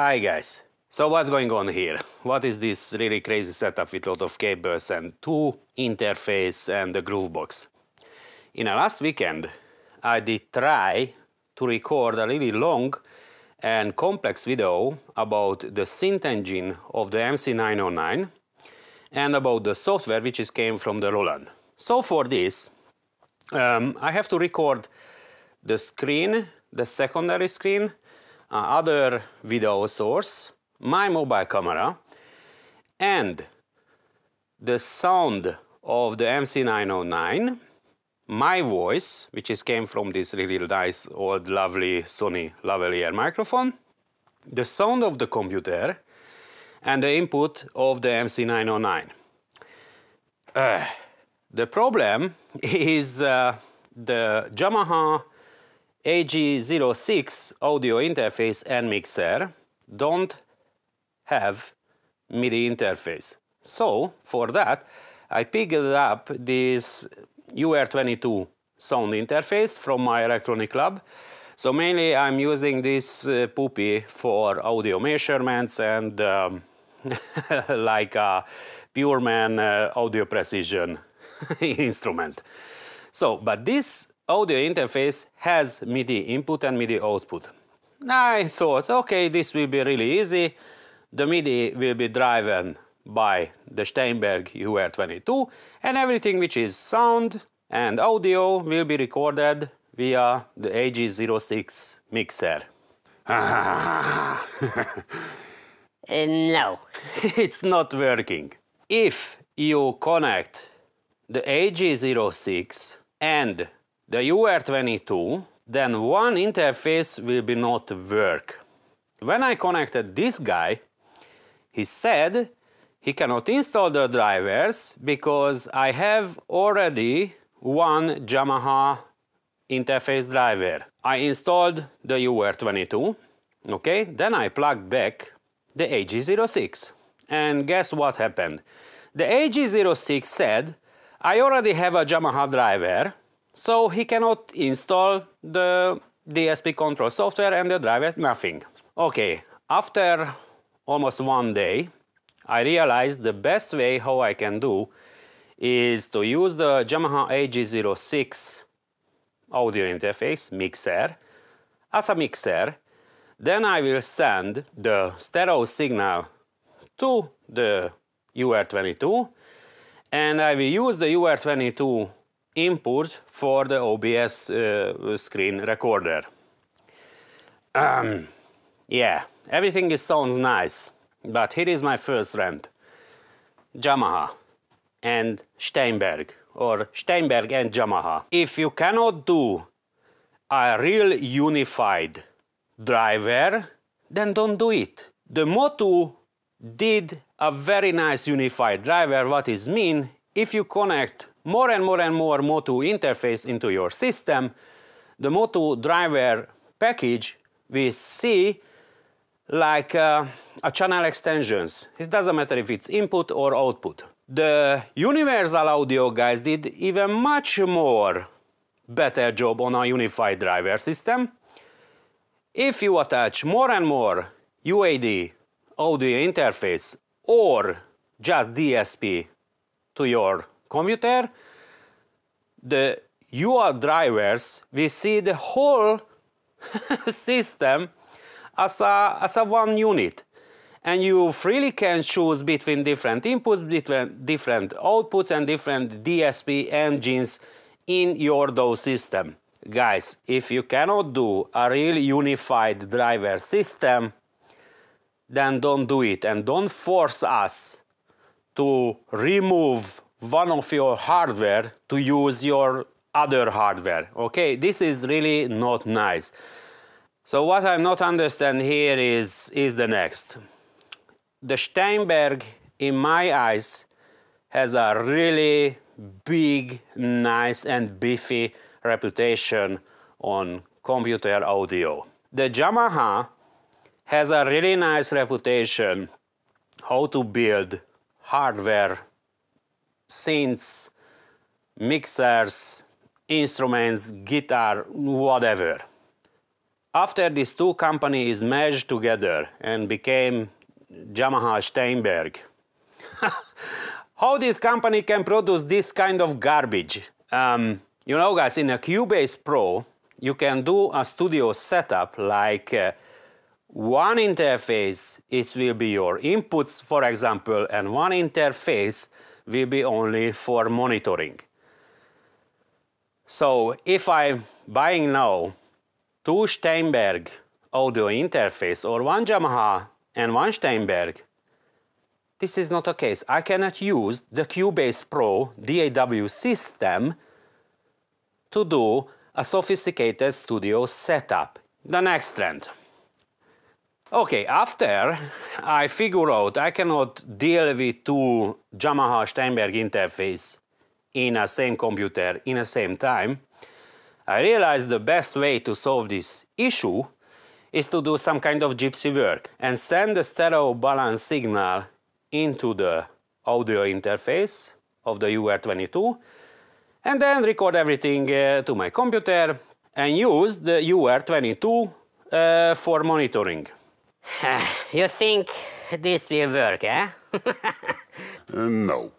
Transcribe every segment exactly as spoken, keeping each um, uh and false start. Hi guys, so what's going on here? What is this really crazy setup with a lot of cables and two interface and the Groovebox? In the last weekend I did try to record a really long and complex video about the synth engine of the M C nine oh nine and about the software which is came from the Roland. So for this um, I have to record the screen, the secondary screen, Uh, other video source, my mobile camera, and the sound of the M C nine oh nine, my voice, which is came from this really nice old lovely Sony lavalier microphone, the sound of the computer, and the input of the M C nine oh nine. Uh, the problem is uh, the Yamaha A G zero six audio interface and mixer don't have MIDI interface. So for that I picked up this U R twenty-two sound interface from my electronic lab. So mainly I'm using this uh, puppy for audio measurements and um, like a pure man uh, audio precision instrument. So but this audio interface has MIDI input and MIDI output. I thought, okay, this will be really easy. The MIDI will be driven by the Steinberg U R twenty-two, and everything which is sound and audio will be recorded via the A G zero six mixer. uh, no, it's not working. If you connect the A G zero six and the U R twenty-two, then one interface will be not work. When I connected this guy, he said he cannot install the drivers because I have already one Yamaha interface driver. I installed the U R twenty-two, okay, then I plugged back the A G zero six. And guess what happened? The A G zero six said, I already have a Yamaha driver, so he cannot install the D S P control software and the driver, nothing. Okay, after almost one day, I realized the best way how I can do is to use the Yamaha A G zero six audio interface mixer as a mixer. Then I will send the stereo signal to the U R twenty-two and I will use the U R twenty-two input for the O B S uh, screen recorder. Um, yeah, everything is, sounds nice, but here is my first rant. Yamaha and Steinberg, or Steinberg and Yamaha. If you cannot do a real unified driver, then don't do it. The Motu did a very nice unified driver. What is mean? If you connect more and more and more Motu interface into your system, the Motu driver package we see like uh, a channel extensions. It doesn't matter if it's input or output. The Universal Audio guys did even much more better job on a unified driver system. If you attach more and more U A D audio interface or just D S P to your computer, the U A drivers, we see the whole system as a, as a one unit. And you freely can choose between different inputs, different, different outputs and different D S P engines in your D A W system. Guys, if you cannot do a real unified driver system, then don't do it and don't force us to remove one of your hardware to use your other hardware. Okay, this is really not nice. So what I'm not understand here is, is the next. The Steinberg, in my eyes, has a really big, nice and beefy reputation on computer audio. The Yamaha has a really nice reputation how to build hardware, synths, mixers, instruments, guitar, whatever. After these two companies merged together and became Yamaha Steinberg. How this company can produce this kind of garbage? Um, you know, guys, in a Cubase Pro, you can do a studio setup like uh, one interface, it will be your inputs, for example, and one interface will be only for monitoring. So if I'm buying now two Steinberg audio interface or one Yamaha and one Steinberg, this is not the case. I cannot use the Cubase Pro D A W system to do a sophisticated studio setup. The next trend. Okay, after I figure out I cannot deal with two Yamaha Steinberg interface in a same computer in the same time, I realized the best way to solve this issue is to do some kind of gypsy work and send the stereo balance signal into the audio interface of the U R twenty-two and then record everything uh, to my computer and use the U R twenty-two uh, for monitoring. You think this will work, eh? uh, no.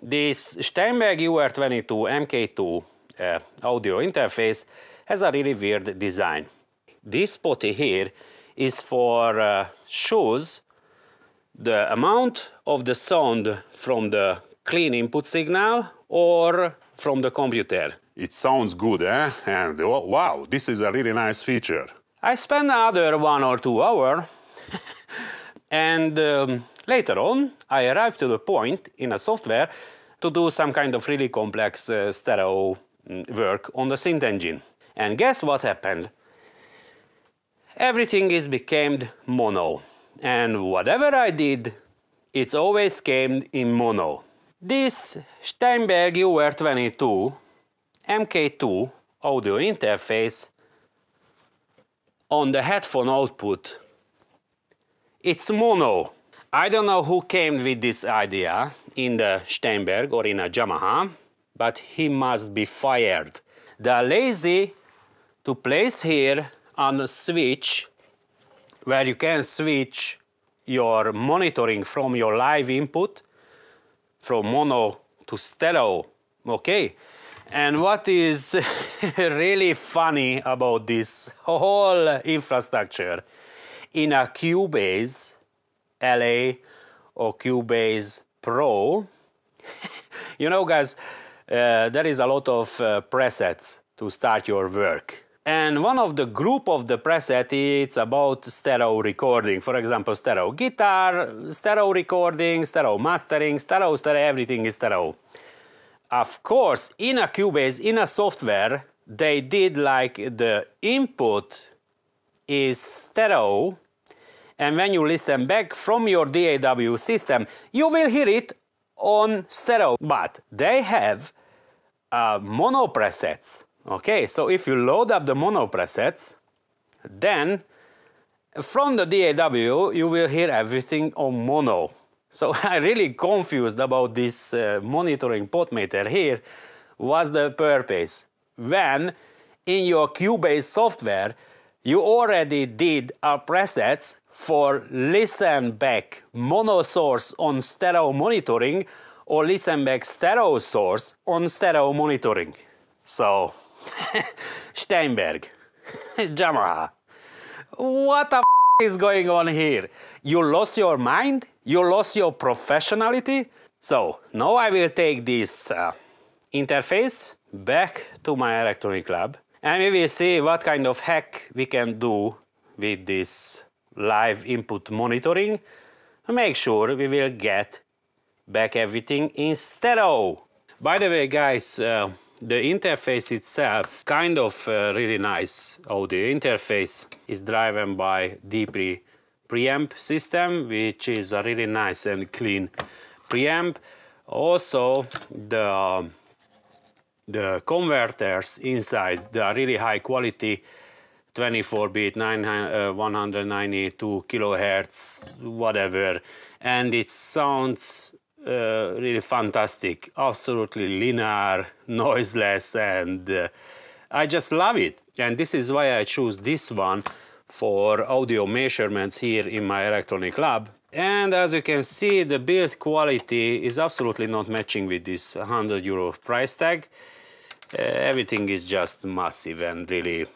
This Steinberg U R twenty-two M K two uh, audio interface has a really weird design. This potty here is for uh, shows the amount of the sound from the clean input signal or from the computer. It sounds good, eh? And wow, this is a really nice feature. I spent another one or two hours and um, later on I arrived to the point in a software to do some kind of really complex uh, stereo work on the synth engine. And guess what happened? Everything is became mono and whatever I did, it's always came in mono. This Steinberg U R twenty-two M K two audio interface on the headphone output, it's mono. I don't know who came with this idea in the Steinberg or in a Yamaha, but he must be fired. They are lazy to place here on a switch where you can switch your monitoring from your live input from mono to stereo, okay? And what is really funny about this whole infrastructure in a Cubase L A or Cubase Pro, you know, guys, uh, there is a lot of uh, presets to start your work. And one of the group of the preset is about stereo recording. For example, stereo guitar, stereo recording, stereo mastering, stereo, stereo, everything is stereo. Of course, in a Cubase, in a software, they did like the input is stereo, and when you listen back from your D A W system, you will hear it on stereo, but they have uh, mono presets. Okay, so if you load up the mono presets, then from the D A W, you will hear everything on mono. So I'm really confused about this uh, monitoring pot meter here. What's the purpose? When in your Cubase software, you already did our presets for listen back mono source on stereo monitoring or listen back stereo source on stereo monitoring. So, Steinberg, Yamaha, what the f is going on here? You lost your mind? You lost your professionality? So, now I will take this uh, interface back to my electronic lab and we will see what kind of hack we can do with this live input monitoring. Make sure we will get back everything in stereo. By the way, guys, uh, the interface itself, kind of uh, really nice audio interface, is driven by D Pre preamp system, which is a really nice and clean preamp. Also, the, the converters inside, they are really high quality, twenty-four bit, uh, one hundred ninety-two kilohertz, whatever, and it sounds Uh, really fantastic, absolutely linear, noiseless, and uh, I just love it. And this is why I choose this one for audio measurements here in my electronic lab. And as you can see, the build quality is absolutely not matching with this one hundred euro price tag. Uh, everything is just massive and really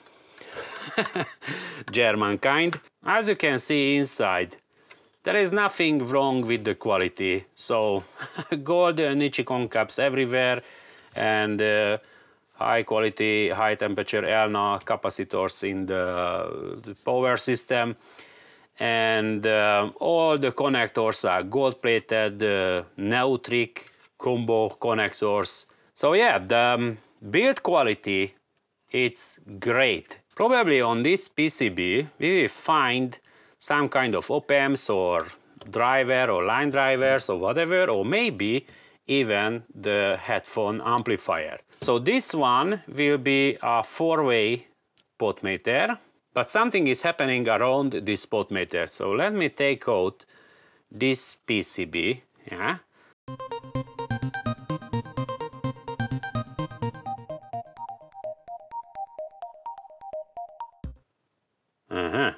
German kind. As you can see inside, there is nothing wrong with the quality. So gold Nichicon caps everywhere, and uh, high quality, high temperature E L N A capacitors in the, the power system. And uh, all the connectors are gold plated, uh, Neutrik combo connectors. So yeah, the um, build quality, it's great. Probably on this P C B we will find some kind of op-amps or driver or line drivers or whatever, or maybe even the headphone amplifier. So this one will be a four-way potmeter, but something is happening around this potmeter. So let me take out this P C B, yeah. Uh-huh.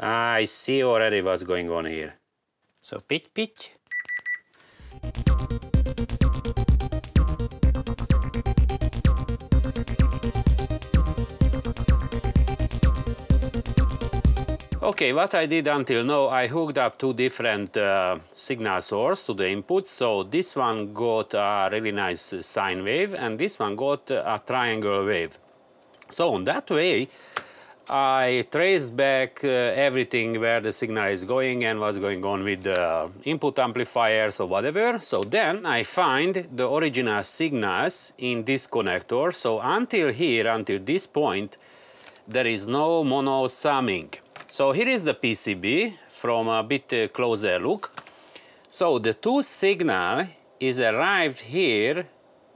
I see already what's going on here. So pitch, pitch. Okay, what I did until now, I hooked up two different uh, signal sources to the input. So this one got a really nice sine wave, and this one got a triangle wave. So on that way, I traced back uh, everything where the signal is going and what's going on with the input amplifiers or whatever. So then I find the original signals in this connector. So until here, until this point, there is no mono summing. So here is the P C B from a bit uh, closer look. So the two signal is arrived here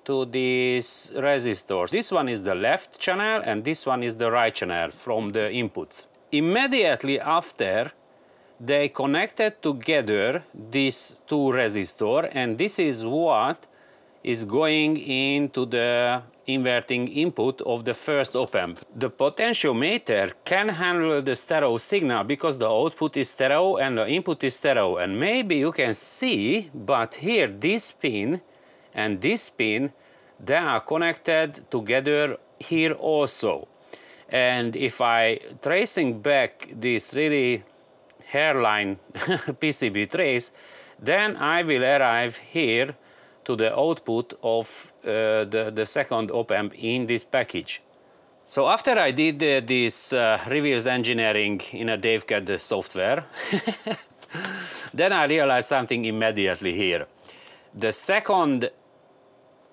to these resistors. This one is the left channel and this one is the right channel from the inputs. Immediately after, they connected together these two resistors, and this is what is going into the inverting input of the first op-amp. The potentiometer can handle the stereo signal because the output is stereo and the input is stereo. And maybe you can see, but here this pin and this pin, they are connected together here also. And if I tracing back this really hairline P C B trace, then I will arrive here to the output of uh, the, the second op-amp in this package. So after I did uh, this uh, reverse engineering in a DaveCAD software, then I realized something immediately here. The second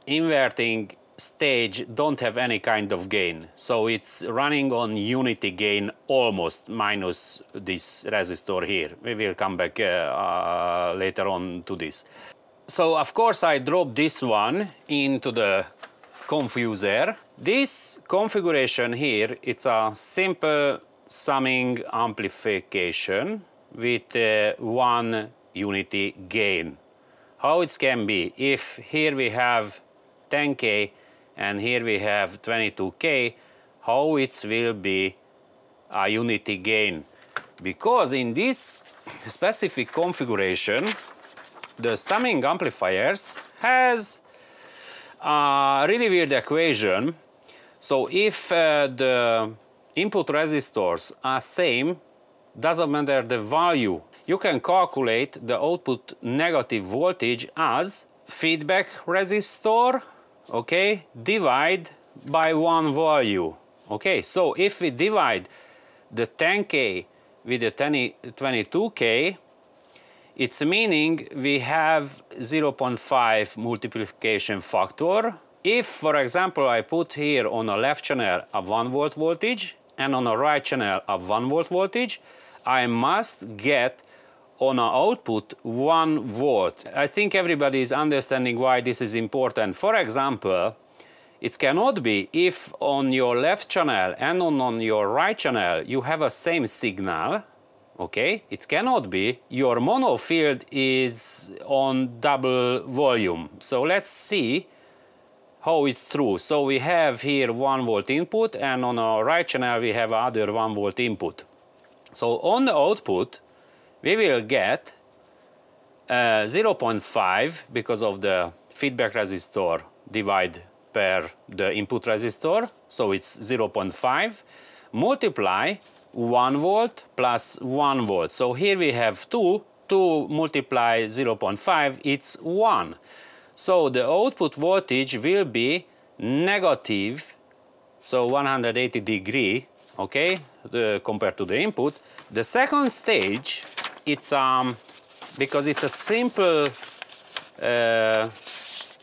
inverting stage don't have any kind of gain. So it's running on unity gain almost, minus this resistor here. We will come back uh, uh, later on to this. So of course I dropped this one into the confuser. This configuration here, it's a simple summing amplification with uh, one unity gain. How it can be if here we have ten K and here we have twenty-two K, how it will be a unity gain. Because in this specific configuration, the summing amplifiers has a really weird equation. So if uh, the input resistors are same, doesn't matter the value. You can calculate the output negative voltage as feedback resistor, okay, divide by one value. Okay, so if we divide the ten K with the twenty-two K, it's meaning we have zero point five multiplication factor. If, for example, I put here on the left channel a one volt voltage and on the right channel a one volt voltage, I must get on an output one volt. I think everybody is understanding why this is important. For example, it cannot be if on your left channel and on, on your right channel you have a same signal. Okay, it cannot be. Your mono field is on double volume. So let's see how it's through. So we have here one volt input, and on our right channel we have other one volt input. So on the output we will get uh, zero point five because of the feedback resistor divide per the input resistor, so it's zero point five, multiply one volt plus one volt. So here we have two, two multiply zero point five, it's one. So the output voltage will be negative, so one hundred eighty degree, okay, the, compared to the input. The second stage, it's um, because it's a simple uh,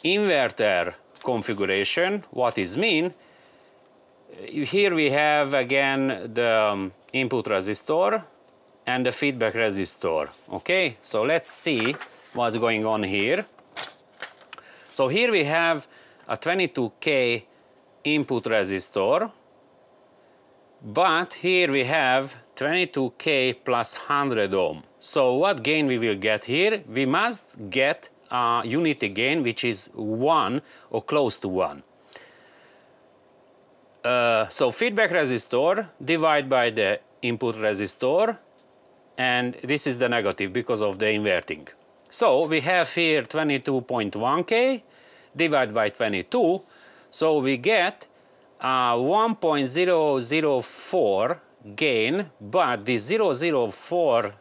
inverter configuration, what is mean? Here we have again the um, input resistor and the feedback resistor, okay? So let's see what's going on here. So here we have a twenty-two K input resistor, but here we have twenty-two K plus one hundred ohm. So what gain we will get here? We must get a unity gain which is one or close to one. Uh, so feedback resistor divided by the input resistor, and this is the negative because of the inverting. So we have here twenty-two point one K divided by twenty-two, so we get uh, one point zero zero four gain, but the zero point zero four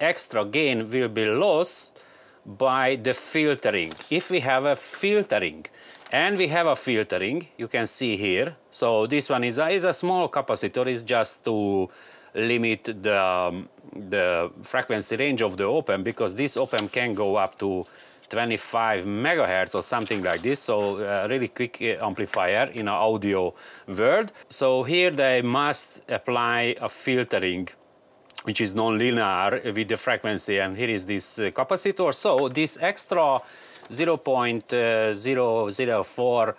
extra gain will be lost by the filtering, if we have a filtering. And we have a filtering, you can see here. So this one is a, is a small capacitor, it's just to limit the, um, the frequency range of the op-amp, because this op-amp can go up to twenty-five megahertz or something like this. So a really quick amplifier in an audio world. So here they must apply a filtering which is non-linear with the frequency, and here is this uh, capacitor. So this extra zero point zero zero four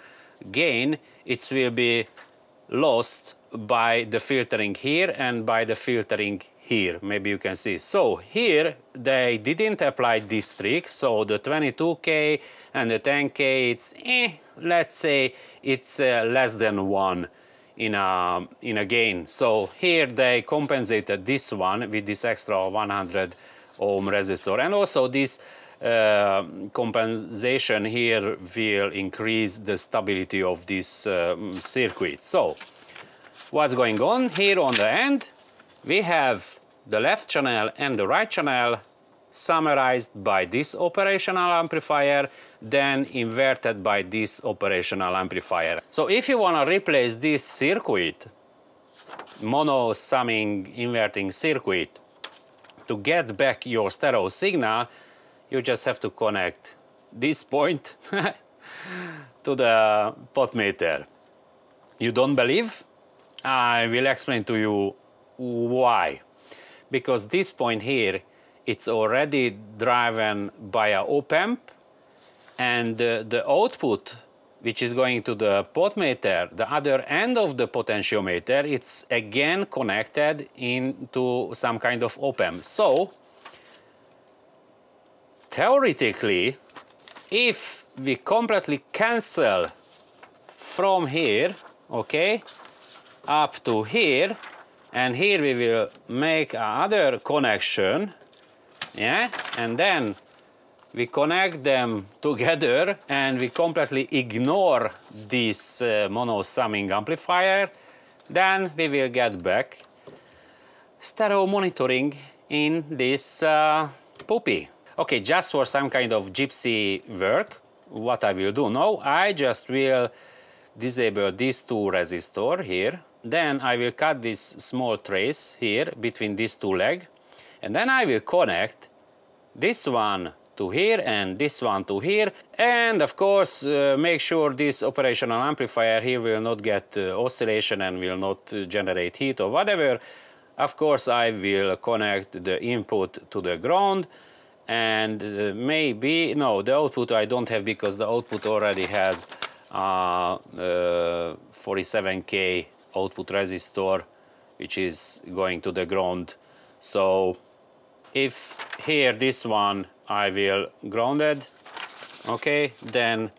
gain, it will be lost by the filtering here and by the filtering here, maybe you can see. So here they didn't apply this trick, so the twenty-two K and the ten K, it's eh, let's say it's uh, less than one in a, in a gain. So here they compensated this one with this extra one hundred ohm resistor, and also this Uh, compensation here will increase the stability of this um, circuit. So what's going on here on the end? We have the left channel and the right channel summarized by this operational amplifier, then inverted by this operational amplifier. So if you want to replace this circuit, mono summing inverting circuit, to get back your stereo signal, you just have to connect this point to the pot meter. You don't believe? I will explain to you why. Because this point here, it's already driven by an op-amp, and uh, the output, which is going to the pot meter, the other end of the potentiometer, it's again connected into some kind of op-amp. So theoretically, if we completely cancel from here, okay, up to here, and here we will make another connection, yeah, and then we connect them together and we completely ignore this uh, mono summing amplifier, then we will get back stereo monitoring in this uh, puppy. Okay, just for some kind of gypsy work, what I will do now, I just will disable these two resistors here, then I will cut this small trace here between these two legs, and then I will connect this one to here and this one to here, and of course uh, make sure this operational amplifier here will not get uh, oscillation and will not uh, generate heat or whatever. Of course I will connect the input to the ground, and uh, maybe, no, the output I don't have, because the output already has uh, uh, forty-seven K output resistor, which is going to the ground. So if here this one I will ground it, okay, then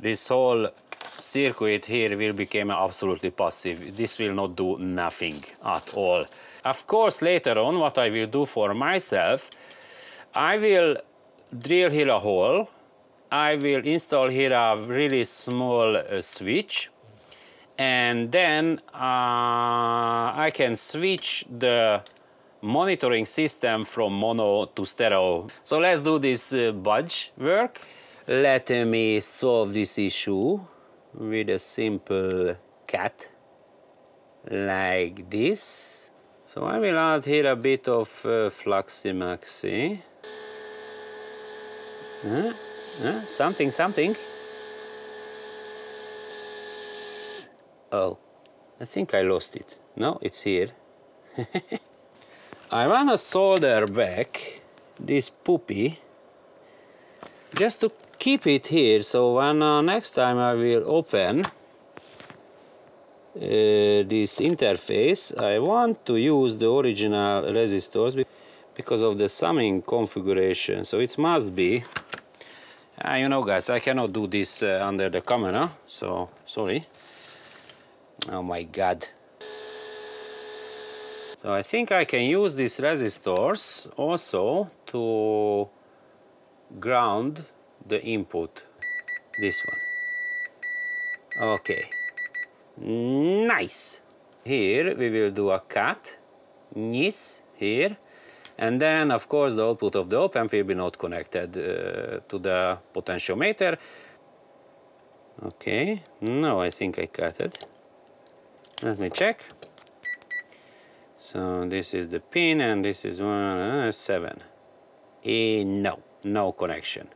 This whole circuit here will become absolutely passive. This will not do nothing at all. Of course, later on, what I will do for myself, I will drill here a hole. I will install here a really small uh, switch, and then uh, I can switch the monitoring system from mono to stereo. So let's do this uh, budge work. Let me solve this issue with a simple cut like this. So I will add here a bit of uh, fluxy-maxy. Huh? Huh? Something, something. Oh, I think I lost it. No, it's here. I want to solder back this puppy just to keep it here, so when uh, next time I will open uh, this interface, I want to use the original resistors because of the summing configuration, so it must be. Uh, you know, guys, I cannot do this uh, under the camera, so sorry. Oh my god. So I think I can use these resistors also to ground the input. This one. Okay. Nice. Here we will do a cut. Nice. Here. And then, of course, the output of the op-amp will be not connected uh, to the potentiometer. Okay. No, I think I cut it. Let me check. So this is the pin, and this is one uh, seven. E, no, no connection.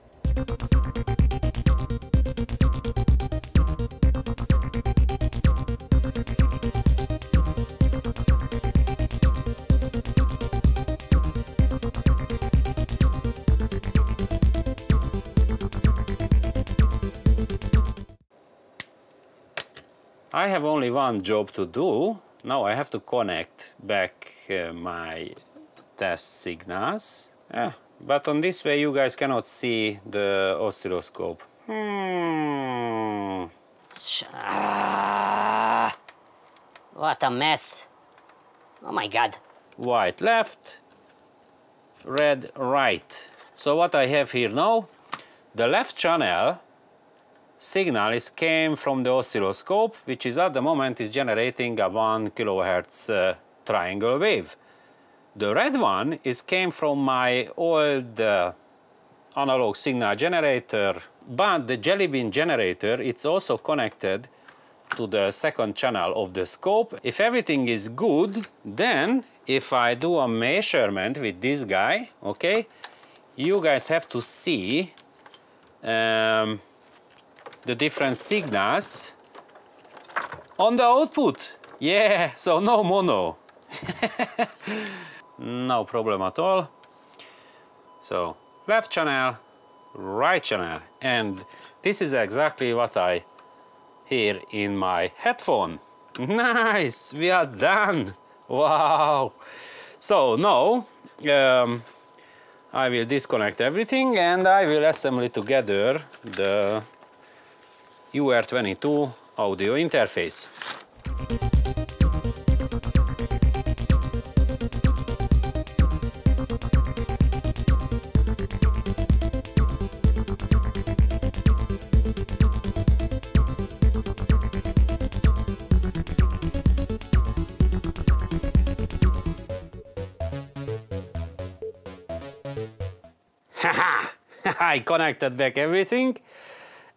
I have only one job to do. Now I have to connect back uh, my test signals. Yeah. But on this way you guys cannot see the oscilloscope. Hmm. Uh, what a mess. Oh my god. White left, red right. So what I have here now, the left channel signal is came from the oscilloscope, which is at the moment is generating a one kilohertz uh, triangle wave. The red one is came from my old uh, analog signal generator, but the jelly bean generator, it's also connected to the second channel of the scope. If everything is good, then if I do a measurement with this guy, okay, you guys have to see um, the different signals on the output. Yeah, so no mono. No problem at all. So left channel, right channel, and this is exactly what I hear in my headphone. Nice, we are done. Wow. So now um, I will disconnect everything and I will assemble together the U R twenty-two audio interface. Haha! I connected back everything.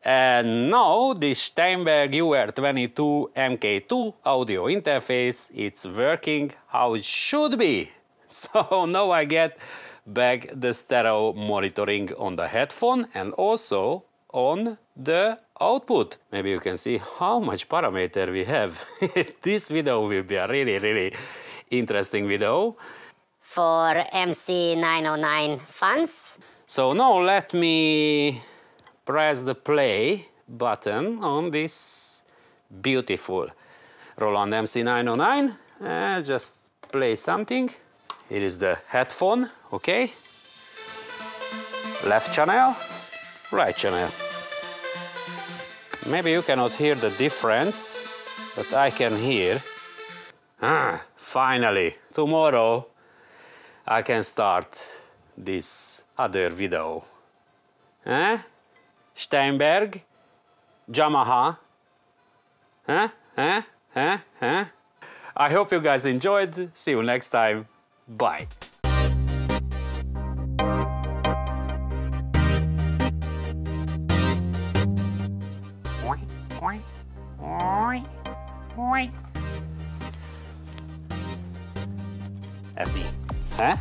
And now this Steinberg U R twenty-two M K two audio interface, it's working how it should be. So now I get back the stereo monitoring on the headphone and also on the output. Maybe you can see how much parameter we have. This video will be a really, really interesting video. For M C nine oh nine fans. So now let me press the play button on this beautiful Roland M C nine oh nine. Uh, just play something. Here is the headphone, okay? Left channel, right channel. Maybe you cannot hear the difference, but I can hear. Ah, finally, tomorrow I can start this other video. Eh? Steinberg, Yamaha. Eh? Eh? Eh? Eh? I hope you guys enjoyed. See you next time. Bye. Happy, huh?